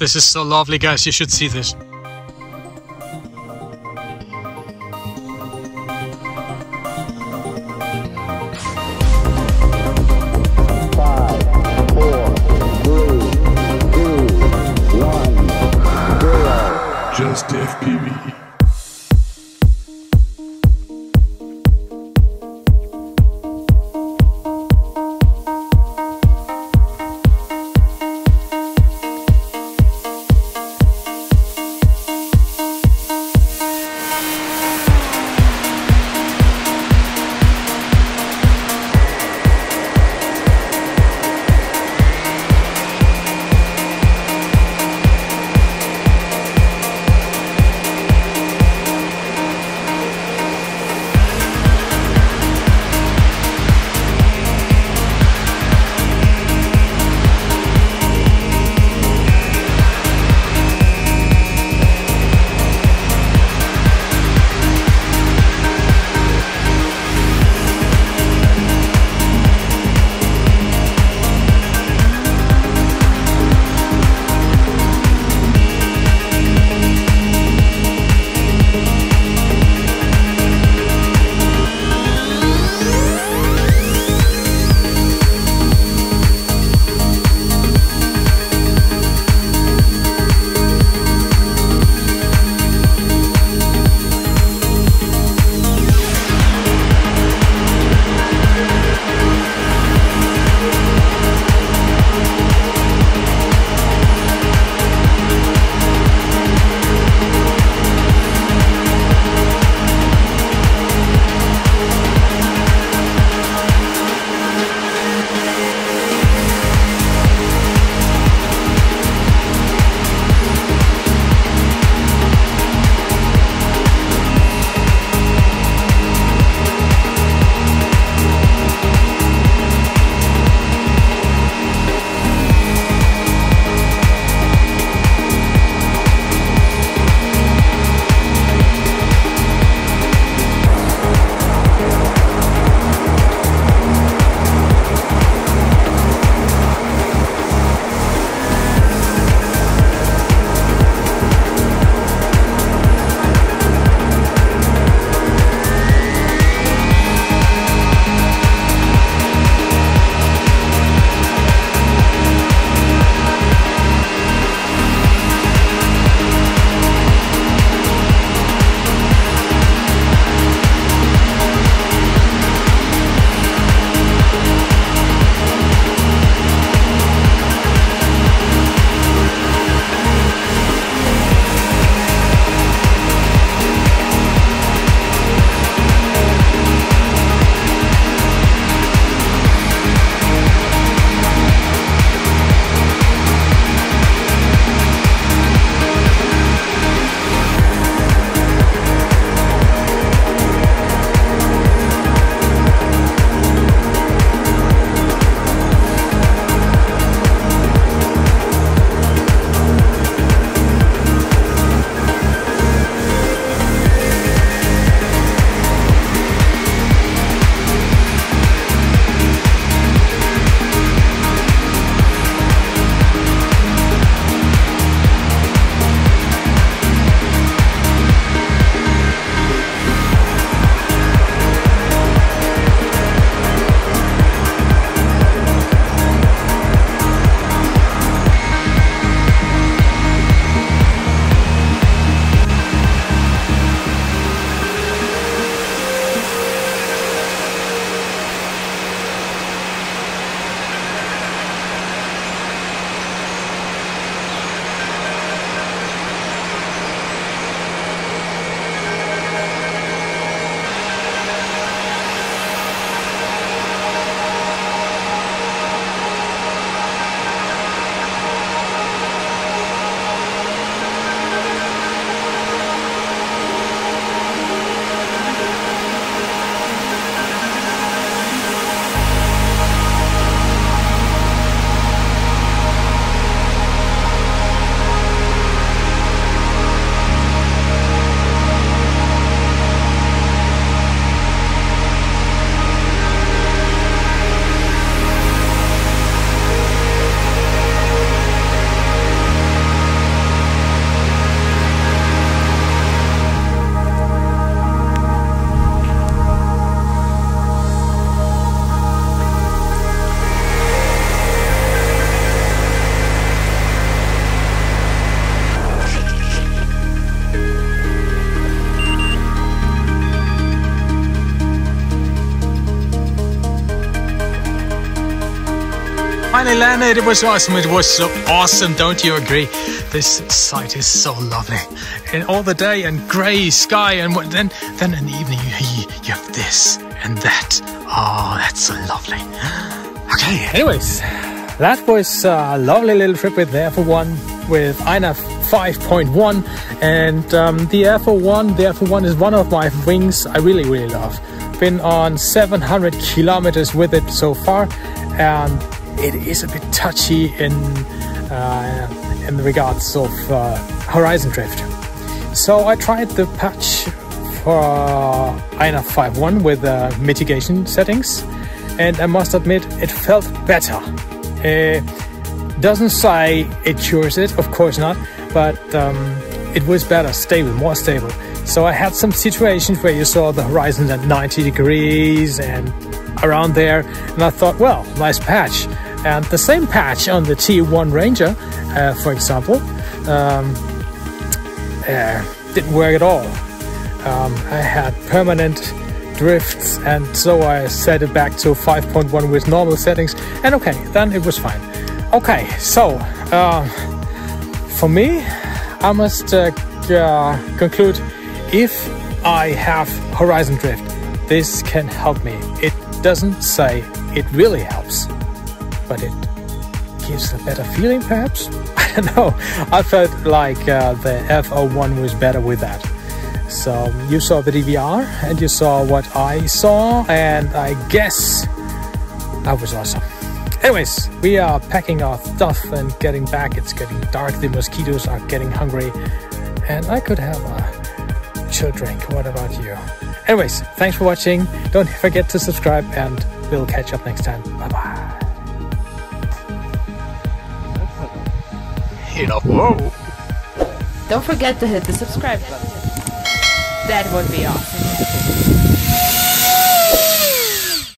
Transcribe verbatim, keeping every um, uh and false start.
This is so lovely, guys, you should see this. F P V. finally landed. It was awesome. It was so awesome. Don't you agree? This sight is so lovely. And all the day and gray sky, and then then in the evening you, you have this and that. Oh, that's so lovely. Okay, anyways, that was a lovely little trip with the F oh one with I N A V five point one, and um, the F oh one. The F oh one is one of my wings I really, really love. Been on seven hundred kilometers with it so far, and it is a bit touchy in uh, in regards of uh, horizon drift. So I tried the patch for I N A V five point one with uh, mitigation settings, and I must admit it felt better. It doesn't say it cures it, of course not, but um, it was better, stable, more stable. So I had some situations where you saw the horizon at ninety degrees and around there, and I thought, well, nice patch. And the same patch on the T one Ranger, uh, for example, um, uh, didn't work at all. Um, I had permanent drifts, and so I set it back to five point one with normal settings, and okay, then it was fine. Okay, so uh, for me, I must uh, uh, conclude, if I have horizon drift, this can help me. It doesn't say it really helps, but it gives a better feeling, perhaps? I don't know. I felt like uh, the F oh one was better with that. So you saw the D V R and you saw what I saw, and I guess that was awesome. Anyways, we are packing our stuff and getting back. It's getting dark, the mosquitoes are getting hungry, and I could have a chill drink. What about you? Anyways, thanks for watching. Don't forget to subscribe, and we'll catch up next time. Bye bye. Don't forget to hit the subscribe button. That would be awesome.